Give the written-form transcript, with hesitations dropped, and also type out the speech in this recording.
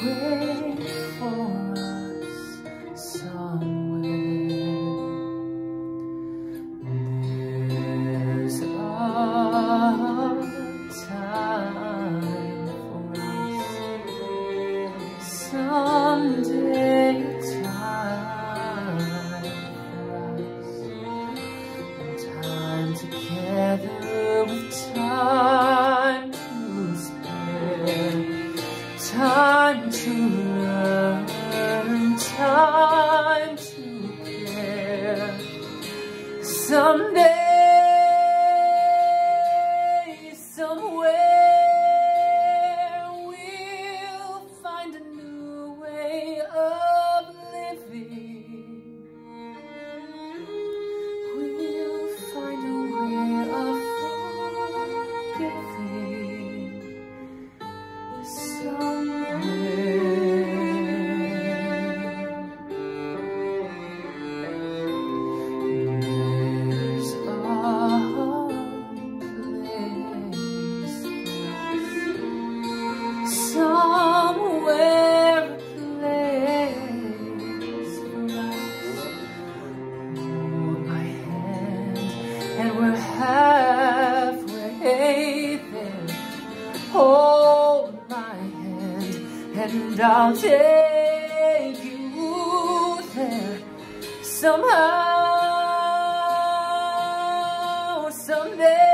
pray for us somewhere. There's a time for us someday. Time for us, time together with time to spare. Time to learn, time to care. Someday, somewhere, we'll find a new way of living. We'll find a way of forgiving. Somewhere, a place for us. Hold my hand and we're halfway there. Hold my hand and I'll take you there. Somehow, someday.